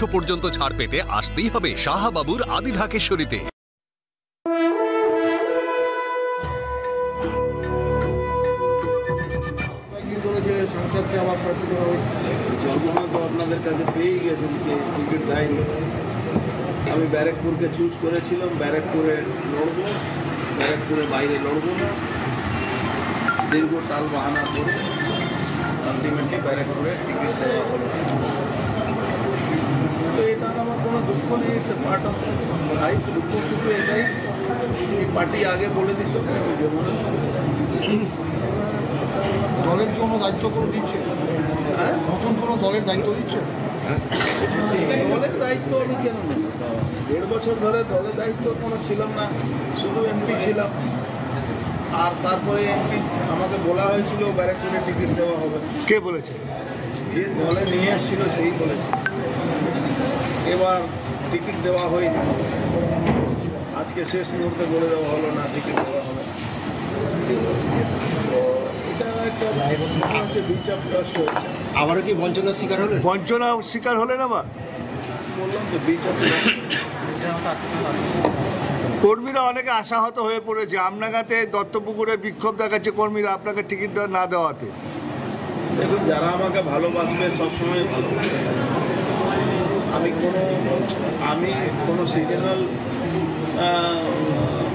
500 পর্যন্ত ছাড় পেতে আসতেই হবে শাহবাবুর আদি ঢাকেশ্বরীতে। আপনাদের কাছে পেয়ে গেছেন যে টিকিট দেয়নি, আমি ব্যারাকপুরকে চুজ করেছিলাম, ব্যারাকপুরে লড়বো, ব্যারাকপুরের বাইরে লড়বো না, দীর্ঘ টাল বাহানা করে আলটিমেটলি ব্যারাকপুরে টিকিট দেওয়া হলো। তো এটা আমার কোনো দুঃখ নেই, it's a part of life. দুঃখ শুধু এটাই এই পার্টি আগে বলে দিত, দলের কোনো দায়িত্ব করে দিচ্ছে, নতুন কোনো দলের দায়িত্ব দিচ্ছে। দলের দায়িত্ব আমি কেন নেব? 1.5 বছর ধরে দলের দায়িত্ব কোনো ছিলাম না, শুধু এমপি ছিলাম। আর তারপরে এমপি আমাকে বলা হয়েছিল ব্যারাকপুরে টিকিট দেওয়া হবে। কে বলেছে? যে দলে নিয়ে এসেছিল সেই বলেছে। এবার টিকিট দেওয়া হয়নি, আজকে শেষ মুহূর্তে বলে দেওয়া হলো না টিকিট দেওয়া হবে। আমারও কি বঞ্চনার শিকার হলেন? বঞ্চনার শিকার হলেন আবার? বললাম তো, কর্মীরা অনেকে আশাহত হয়ে পড়েছে। আমনাগাতে দত্তপুকুরে বিক্ষোভ দেখাচ্ছে কর্মীরা আপনাকে টিকিট না দেওয়াতে। দেখুন, যারা আমাকে ভালোবাসবে সবসময় ভালো। আমি কোনো সিজনাল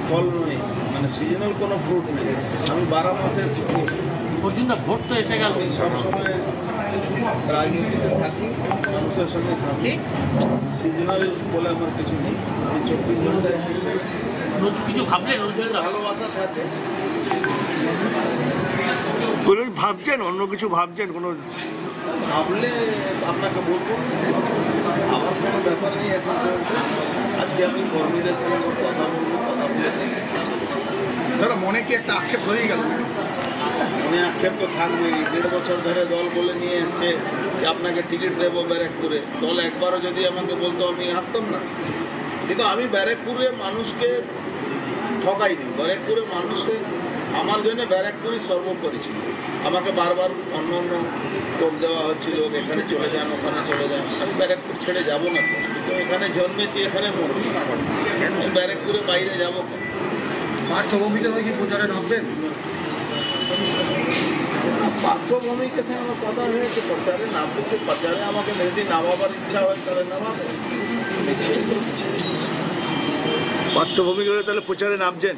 ফল নই, মানে সিজনাল কোনো ফ্রুট নেই, আমি 12 মাসের ভোট। তো এসে গেল, সবসময় রাজনীতিতে থাকি, মানুষের সঙ্গে থাকি, সিজনাল বলে আমার কিছু নেই। আমি 24 ঘন্টায় কিছু ভাবলে ভালোবাসা থাকে। ভাবছেন অন্য কিছু? ভাবছেন কোনো? ভাবলে আপনাকে বলবো, আমার কোনো ব্যাপার নেই এখন। আজকে আমি কর্মীদের সঙ্গে কথা বলবো, কথা বলেছি। দাদা, মনে কি একটা আক্ষেপ হয়ে গেল? মনে আক্ষেপ তো থাকবেই। 1.5 বছর ধরে দল বলে নিয়ে এসছে যে আপনাকে টিকিট দেবো ব্যারাকপুরে। দল একবারও যদি আমাকে বলতো আমি আসতাম না। কিন্তু আমি ব্যারাকপুরে মানুষকে ঠকাইনি। ব্যারাকপুরে মানুষের আমার জন্য ব্যারাকপুরই সর্বোপরি ছিল। আমাকে বারবার অন্য টোপ দেওয়া হচ্ছিল, এখানে চলে যান, ওখানে চলে যান। আমি ব্যারাকপুর ছেড়ে যাব না, কিন্তু এখানে জন্মেছি, এখানে মরবো, ব্যারাকপুরে বাইরে যাবো। পার্থভূমিতে নাকি প্রচারে নামবেন? পার্থভূমিকে সে আমার কথা হয়েছে প্রচারে নামবে। সে প্রচারে আমাকে যদি নামাবার ইচ্ছা হয় তাহলে নামাবে। পার্থভূমিক হলে তাহলে প্রচারে নামছেন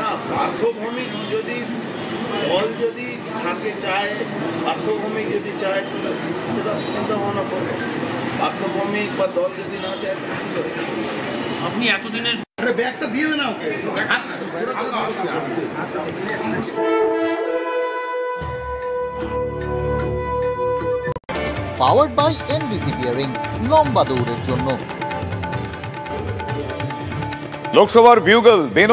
না? পার্থভূমিক যদি দল যদি থাকে চায়, পার্থভূমিক যদি চায় তাহলে সেটা চিন্তা ভাবনা করে। পার্থভূমিক বা দল যদি না চায় আপনি এতদিনের ব্যাগটা দিয়ে দেন না okay. Powered by NBC bearings, লম্বা দৌড়ের জন্য। লোকসভার বিউগল।